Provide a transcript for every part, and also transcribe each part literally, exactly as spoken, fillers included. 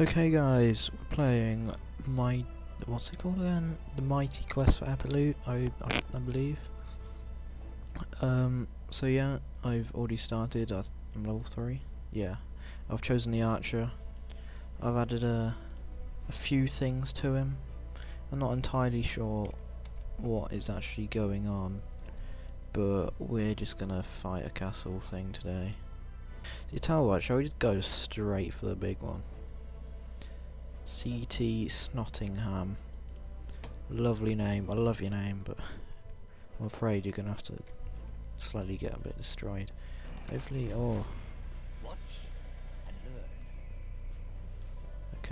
Okay guys, we're playing my... what's it called again? The Mighty Quest for Epic Loot, I, I, I believe. Um, so yeah, I've already started, I'm level three. Yeah, I've chosen the archer. I've added a, a few things to him. I'm not entirely sure what is actually going on, but we're just gonna fight a castle thing today. You tell what, shall we just go straight for the big one? C T Snottingham. Lovely name. I love your name, but I'm afraid you're gonna have to slightly get a bit destroyed. Hopefully, oh. Watch and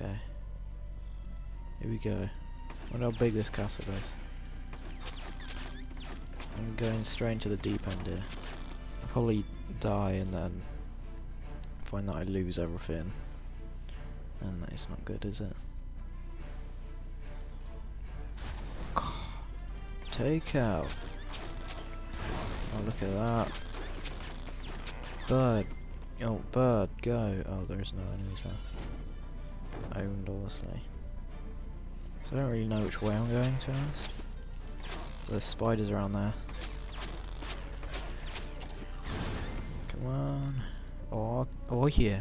learn. Okay. Here we go. I wonder how big this castle is. I'm going straight into the deep end here. I'll probably die and then find that I lose everything. And it's not good, is it? Take out. Oh, look at that. Bird. Oh, bird, go. Oh, there's no enemies there. Owned, obviously. So I don't really know which way I'm going, to be honest. There's spiders around there. Come on. Oh, oh yeah.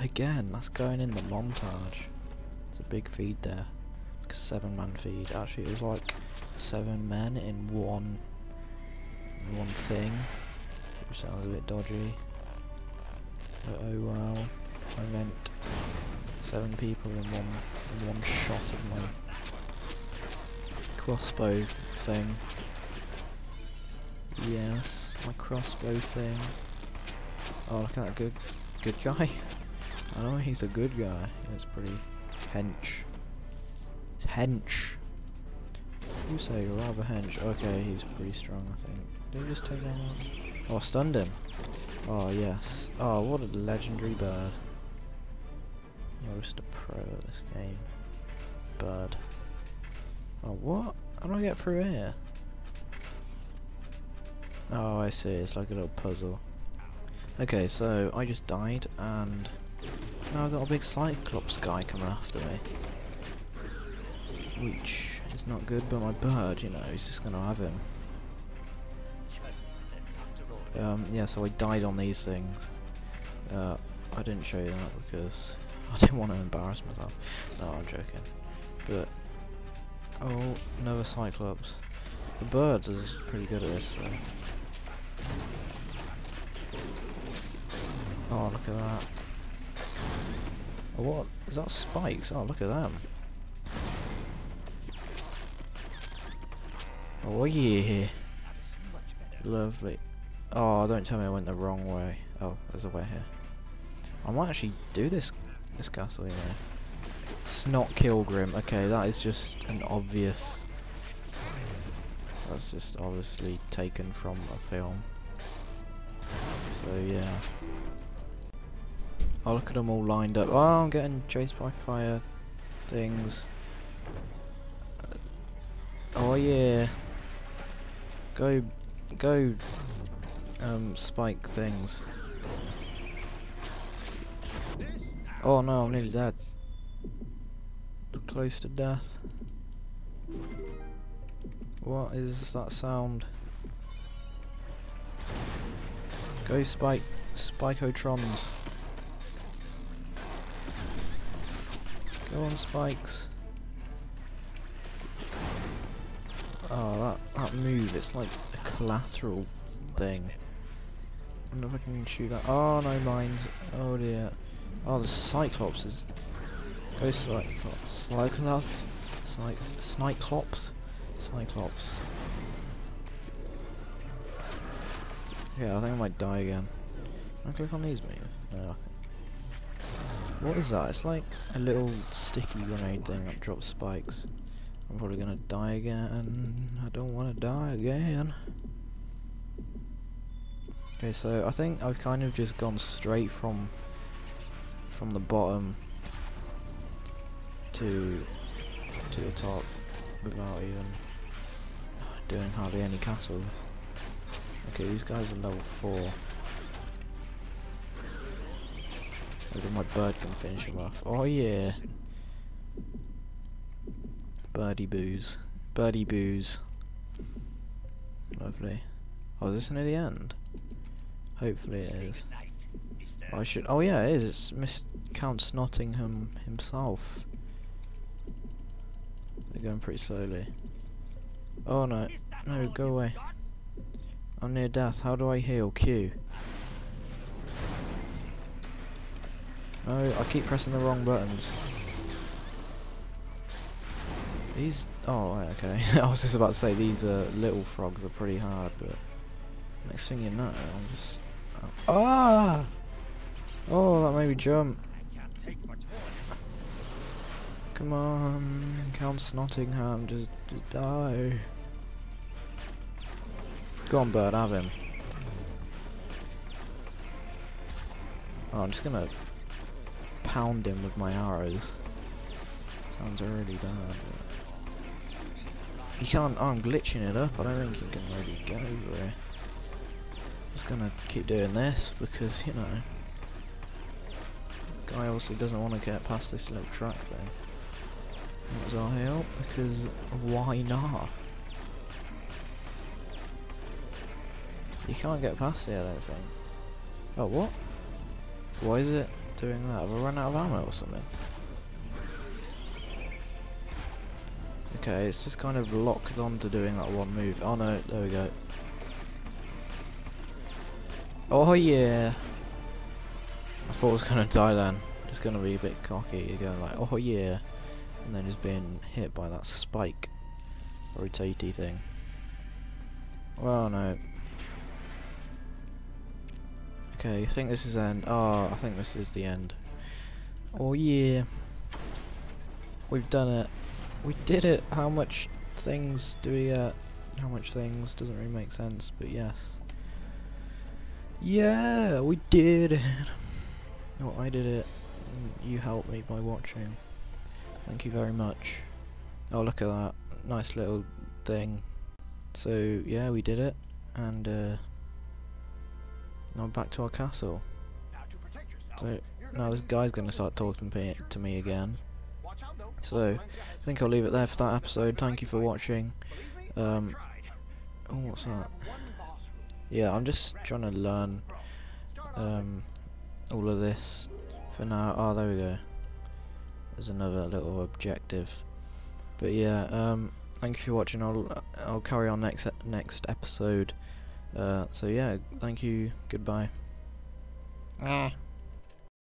Again, that's going in the montage. It's a big feed there. Like a seven man feed. Actually, it was like seven men in one one thing. Which sounds a bit dodgy. But oh well. I meant seven people in one in one shot of my crossbow thing. Yes, my crossbow thing. Oh, look at that good good guy. I know he's a good guy. It's pretty hench. It's hench. You say rather hench. Okay, he's pretty strong, I think. Did we just take him out? Oh, I stunned him. Oh, yes. Oh, what a legendary bird. You're just a pro at this game. Bird. Oh, what? How do I get through here? Oh, I see. It's like a little puzzle. Okay, so I just died and... now I've got a big Cyclops guy coming after me. Which is not good, but my bird, you know, he's just gonna have him. Um, yeah, so I died on these things. Uh, I didn't show you that because I didn't want to embarrass myself. No, I'm joking. But, oh, another Cyclops. The bird is pretty good at this, so. Oh, look at that. What? Is that spikes? Oh, look at them. Oh yeah. Lovely. Oh, don't tell me I went the wrong way. Oh, there's a way here. I might actually do this this castle, you know. Snot Kilgrim. Okay, that is just an obvious... that's just obviously taken from a film. So, yeah. Oh, look at them all lined up. Oh, I'm getting chased by fire things. Oh yeah, go, go, um, spike things. Oh no, I'm nearly dead. Close to death. What is that sound? Go spike, spikotrons. Go on, spikes. Oh, that, that move, it's like a collateral thing. I wonder if I can shoot that. Oh, no mines. Oh dear. Oh, the Cyclops is... go Cyclops. Cyclops. Cyclops. Cyclops. Yeah, I think I might die again. Can I click on these, maybe? No, I can't. What is that? It's like a little sticky grenade thing that drops spikes. I'm probably gonna die again. I don't want to die again. Okay, so I think I've kind of just gone straight from from the bottom to to the top without even doing hardly any castles. Okay, these guys are level four. Maybe my bird can finish him off. Oh yeah. Birdie boos. Birdie boos. Lovely. Oh, is this near the end? Hopefully it is. I should. Oh yeah, it is. It's Mister Count Snottingham himself. They're going pretty slowly. Oh no! No, go away. I'm near death. How do I heal? Q. No, I keep pressing the wrong buttons. These. Oh, right, okay. I was just about to say these uh, little frogs are pretty hard, but next thing you know, I'm just. Ah! Oh, that made me jump. Come on, Count Snottingham, just, just die. Go on, bird, have him. Oh, I'm just gonna pound him with my arrows. Sounds really bad. You can't. Oh, I'm glitching it up. I don't think you can really get over it. I'm just gonna keep doing this because you know. Guy obviously doesn't want to get past this little track thing. That was our help because why not? You can't get past it, I don't think. Oh what? Why is it doing that? Have I run out of ammo or something? Okay, it's just kind of locked on to doing that one move. Oh no, there we go. Oh yeah. I thought I was gonna die then. Just gonna be a bit cocky. You're going like, oh yeah, and then just being hit by that spike rotatey thing. Well no. Okay, I think this is end. Oh, I think this is the end. Oh yeah, we've done it. We did it. How much things do we get? How much things doesn't really make sense, but yes. Yeah, we did it. No, I did it. You helped me by watching. Thank you very much. Oh, look at that. Nice little thing. So, yeah, we did it. And, uh... now back to our castle. So, now this guy's gonna start talking to me again. So, I think I'll leave it there for that episode. Thank you for watching. Um... Oh, what's that? Yeah, I'm just trying to learn... Um... all of this for now. Oh, there we go. There's another little objective. But yeah, um, thank you for watching. I'll I'll carry on next next episode. Uh, so yeah, thank you. Goodbye. Ah.